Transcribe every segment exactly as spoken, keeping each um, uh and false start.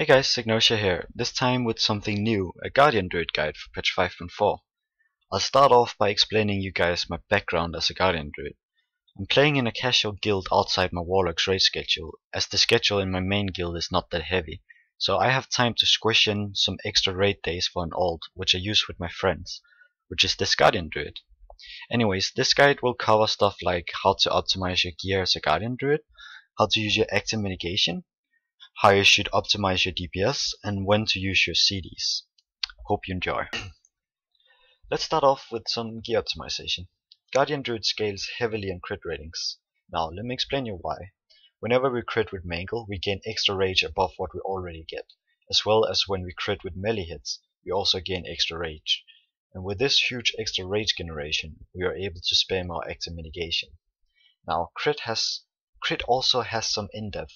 Hey guys, Ignosia here, this time with something new, a Guardian Druid guide for Patch five point four. I'll start off by explaining you guys my background as a Guardian Druid. I'm playing in a casual guild outside my Warlock's raid schedule, as the schedule in my main guild is not that heavy, so I have time to squish in some extra raid days for an alt, which I use with my friends, which is this Guardian Druid. Anyways, this guide will cover stuff like how to optimize your gear as a Guardian Druid, how to use your active mitigation, how you should optimize your D P S, and when to use your C Ds. Hope you enjoy. Let's start off with some gear optimization. Guardian Druid scales heavily on crit ratings. Now let me explain you why. Whenever we crit with Mangle, we gain extra rage above what we already get, as well as when we crit with melee hits, we also gain extra rage. And with this huge extra rage generation, we are able to spam our active mitigation. Now crit has crit also has some in-depth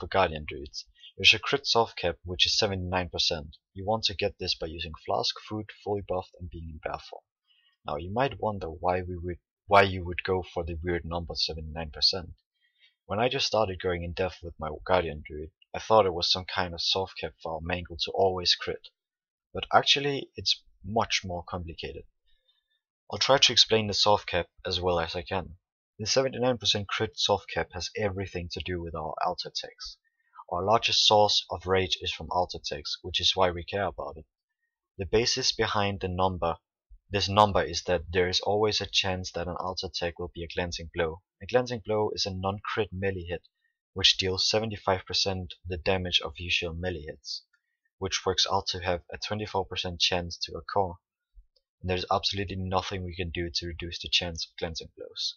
for Guardian Druids. There's a crit soft cap which is seventy-nine percent. You want to get this by using Flask, Food, Fully Buffed, and being in bear form. Now you might wonder why we would why you would go for the weird number seventy-nine percent. When I just started going in depth with my Guardian Druid, I thought it was some kind of soft cap for our Mangle to always crit. But actually it's much more complicated. I'll try to explain the soft cap as well as I can. The seventy-nine percent crit soft cap has everything to do with our alt attacks. Our largest source of rage is from alt attacks, which is why we care about it. The basis behind the number, this number is that there is always a chance that an alt attack will be a glancing blow. A glancing blow is a non-crit melee hit, which deals seventy-five percent the damage of usual melee hits, which works out to have a twenty-four percent chance to occur. And there is absolutely nothing we can do to reduce the chance of glancing blows.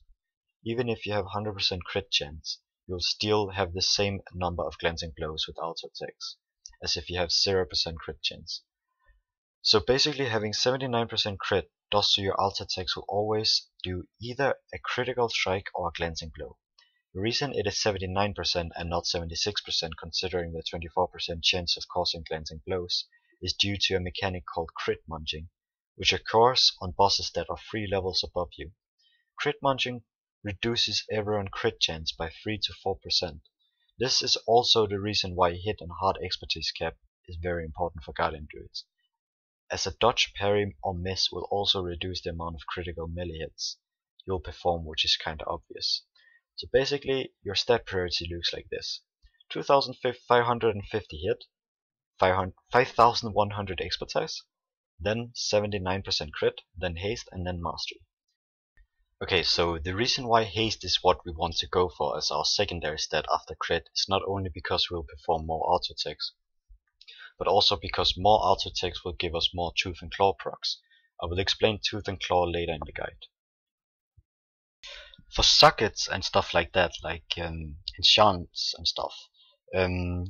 Even if you have one hundred percent crit chance, you'll still have the same number of glancing blows with auto attacks, as if you have zero percent crit chance. So basically having seventy-nine percent crit does to your auto attacks will always do either a critical strike or a glancing blow. The reason it is seventy-nine percent and not seventy-six percent considering the twenty-four percent chance of causing glancing blows is due to a mechanic called crit munching, which occurs on bosses that are three levels above you. Crit munching reduces everyone crit chance by three to four percent. This is also the reason why hit and hard expertise cap is very important for Guardian Druids, as a dodge, parry or miss will also reduce the amount of critical melee hits you'll perform, which is kinda obvious. So basically your stat priority looks like this: two thousand five hundred fifty hit, five thousand one hundred expertise, then seventy-nine percent crit, then haste, and then mastery. Okay, so the reason why haste is what we want to go for as our secondary stat after crit is not only because we'll perform more auto attacks, but also because more auto attacks will give us more tooth and claw procs. I will explain tooth and claw later in the guide. For sockets and stuff like that, like um, enchants and stuff, um,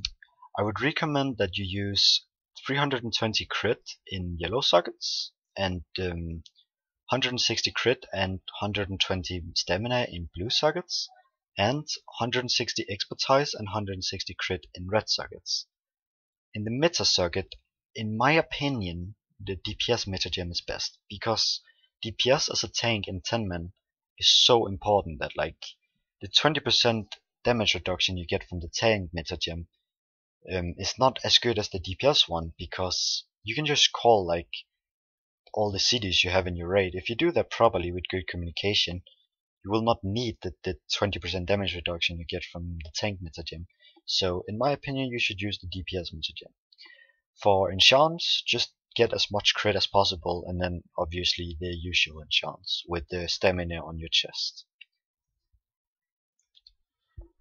I would recommend that you use three hundred twenty crit in yellow sockets and um, one hundred sixty crit and one hundred twenty stamina in blue sockets, and one hundred sixty expertise and one hundred sixty crit in red sockets. In the meta socket, in my opinion, the D P S metagem is best, because D P S as a tank in ten man is so important that like the twenty percent damage reduction you get from the tank metagem um, is not as good as the D P S one, because you can just call like all the C Ds you have in your raid. If you do that properly with good communication, you will not need the, the twenty percent damage reduction you get from the tank metagem. So in my opinion you should use the D P S metagem. For enchants, just get as much crit as possible, and then obviously the usual enchants with the stamina on your chest.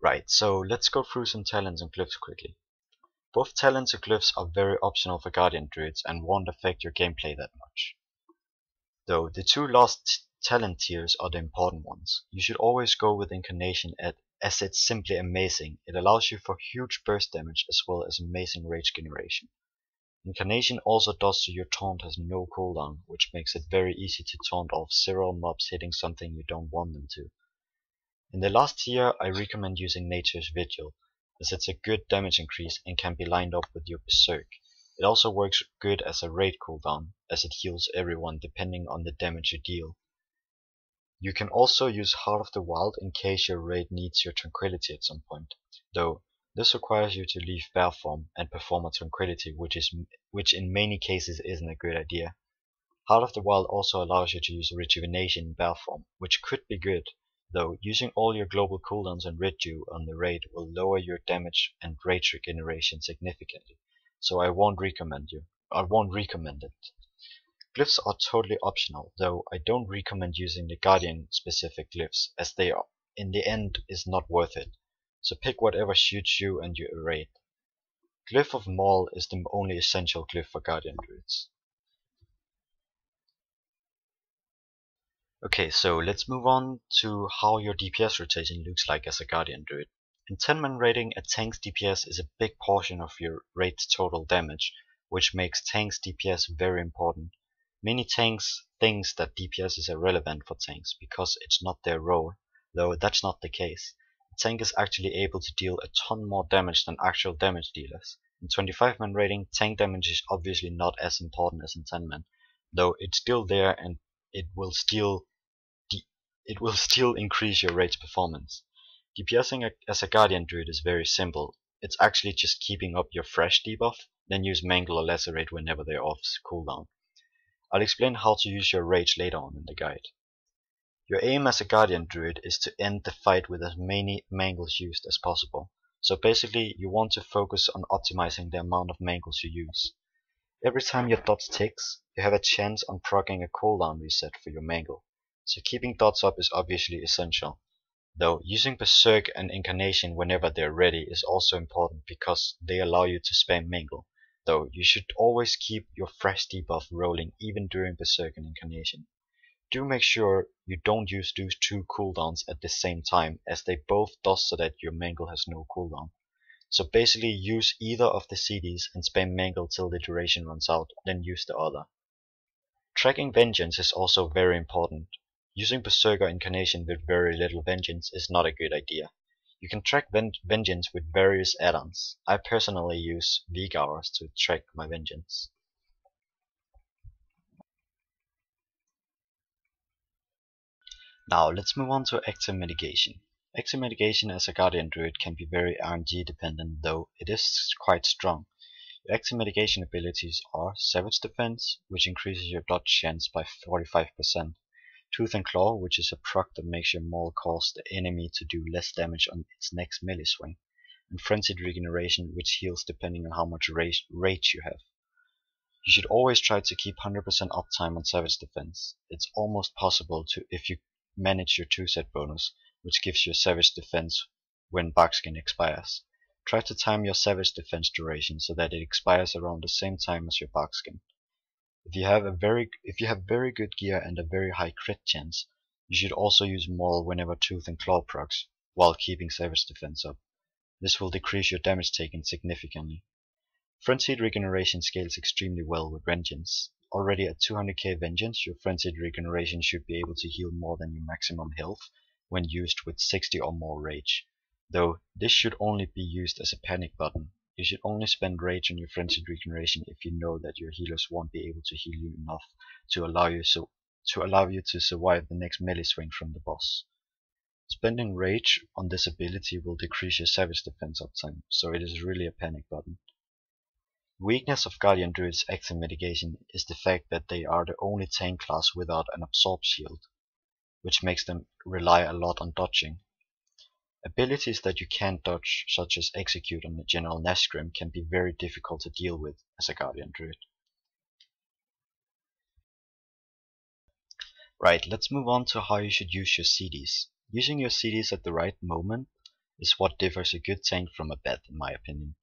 Right, so let's go through some talents and glyphs quickly. Both talents and glyphs are very optional for Guardian Druids and won't affect your gameplay that much. Though the two last talent tiers are the important ones. You should always go with Incarnation at, as it's simply amazing. It allows you for huge burst damage as well as amazing rage generation. Incarnation also does so your taunt has no cooldown, which makes it very easy to taunt off several mobs hitting something you don't want them to. In the last tier I recommend using Nature's Vigil, as it's a good damage increase and can be lined up with your Berserk. It also works good as a raid cooldown, as it heals everyone depending on the damage you deal. You can also use Heart of the Wild in case your raid needs your Tranquility at some point, though This requires you to leave Balefrom and perform a Tranquility, which is which in many cases isn't a good idea. Heart of the Wild also allows you to use Rejuvenation in Balefrom, which could be good, though using all your global cooldowns and redo on the raid will lower your damage and rage regeneration significantly, so I won't recommend you. I won't recommend it. Glyphs are totally optional, though I don't recommend using the Guardian specific glyphs, as they are in the end is not worth it. So pick whatever suits you and your raid. Glyph of Maul is the only essential glyph for Guardian Druids. Okay, so let's move on to how your D P S rotation looks like as a Guardian Druid. In ten man raiding, a tank's D P S is a big portion of your raid's total damage, which makes tanks' D P S very important. Many tanks think that D P S is irrelevant for tanks because it's not their role, though that's not the case. A tank is actually able to deal a ton more damage than actual damage dealers. In twenty-five man raiding, tank damage is obviously not as important as in ten man, though it's still there and it will still It will still increase your raid's performance. DPSing as a Guardian Druid is very simple. It's actually just keeping up your fresh debuff, then use Mangle or Lacerate whenever they're off cooldown. I'll explain how to use your rage later on in the guide. Your aim as a Guardian Druid is to end the fight with as many Mangles used as possible. So basically you want to focus on optimizing the amount of Mangles you use. Every time your dots ticks, you have a chance on proccing a cooldown reset for your Mangle. So keeping dots up is obviously essential, though using Berserk and Incarnation whenever they're ready is also important because they allow you to spam Mangle, though you should always keep your fresh debuff rolling even during Berserk and Incarnation. Do make sure you don't use those two cooldowns at the same time, as they both does so that your Mangle has no cooldown. So basically use either of the C Ds and spam Mangle till the duration runs out, then use the other. Tracking Vengeance is also very important. Using Berserker Incarnation with very little Vengeance is not a good idea. You can track ven Vengeance with various add-ons. I personally use VuhGowers to track my Vengeance. Now let's move on to Active Mitigation. Active Mitigation as a Guardian Druid can be very R N G dependent, though it is quite strong. Your Active Mitigation abilities are Savage Defense, which increases your dodge chance by forty-five percent. Tooth and Claw, which is a proc that makes your Maul cause the enemy to do less damage on its next melee swing, and Frenzied Regeneration, which heals depending on how much rage, rage you have. You should always try to keep one hundred percent uptime on Savage Defense. It's almost possible to if you manage your two set bonus, which gives you a Savage Defense when Barkskin expires. Try to time your Savage Defense duration so that it expires around the same time as your Barkskin. If you have a very if you have very good gear and a very high crit chance, you should also use Maul whenever Tooth and Claw procs while keeping Savage Defense up. This will decrease your damage taken significantly. Frenzied Regeneration scales extremely well with Vengeance. Already at two hundred K Vengeance, your Frenzied Regeneration should be able to heal more than your maximum health when used with sixty or more rage, though this should only be used as a panic button. You should only spend rage on your Frenzied Regeneration if you know that your healers won't be able to heal you enough to allow you so to allow you to survive the next melee swing from the boss. Spending rage on this ability will decrease your Savage Defense uptime, so it is really a panic button. The weakness of Guardian Druid's Active Mitigation is the fact that they are the only tank class without an absorb shield, which makes them rely a lot on dodging. Abilities that you can't dodge, such as Execute on the General Nazgrim, can be very difficult to deal with as a Guardian Druid. Right, let's move on to how you should use your C Ds. Using your C Ds at the right moment is what differs a good tank from a bad, in my opinion.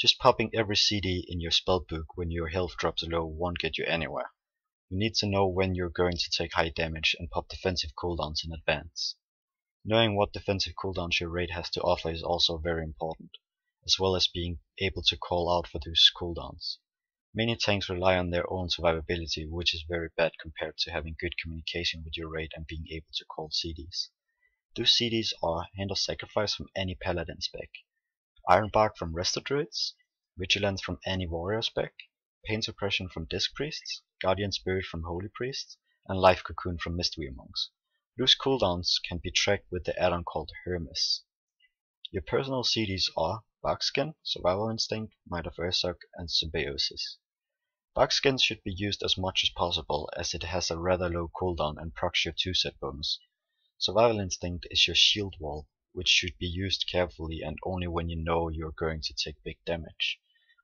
Just popping every C D in your spellbook when your health drops low won't get you anywhere. You need to know when you're going to take high damage and pop defensive cooldowns in advance. Knowing what defensive cooldowns your raid has to offer is also very important, as well as being able to call out for those cooldowns. Many tanks rely on their own survivability, which is very bad compared to having good communication with your raid and being able to call C Ds. Those C Ds are Hand of Sacrifice from any Paladin spec, Ironbark from Resto Druids, Vigilance from any Warrior spec, Pain Suppression from Disc Priests, Guardian Spirit from Holy Priests, and Life Cocoon from Mistweaver Monks. Loose cooldowns can be tracked with the add-on called Hermes. Your personal C Ds are Darkskin, Survival Instinct, Might of Ursok, and Symbiosis. Darkskin should be used as much as possible as it has a rather low cooldown and procs your two set bonus. Survival Instinct is your shield wall, which should be used carefully and only when you know you are going to take big damage.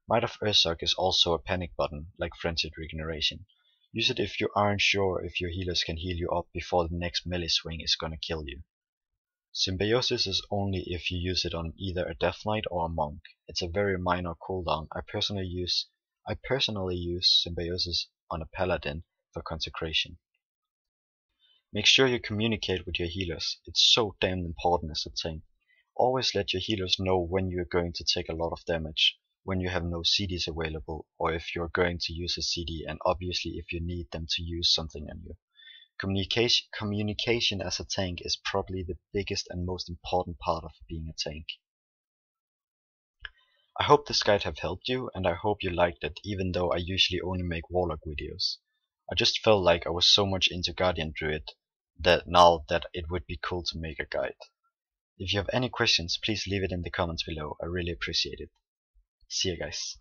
Might of Ursok is also a panic button, like Frenzied Regeneration. Use it if you aren't sure if your healers can heal you up before the next melee swing is gonna kill you. Symbiosis is only if you use it on either a Death Knight or a Monk. It's a very minor cooldown. I personally use I personally use Symbiosis on a Paladin for Consecration. Make sure you communicate with your healers. It's so damn important as a tank. Always let your healers know when you're going to take a lot of damage, when you have no C Ds available, or if you're going to use a C D, and obviously if you need them to use something on you. Communication, communication as a tank is probably the biggest and most important part of being a tank. I hope this guide have helped you, and I hope you liked it, even though I usually only make Warlock videos. I just felt like I was so much into Guardian Druid that now that it would be cool to make a guide. If you have any questions, please leave it in the comments below. I really appreciate it. See you guys.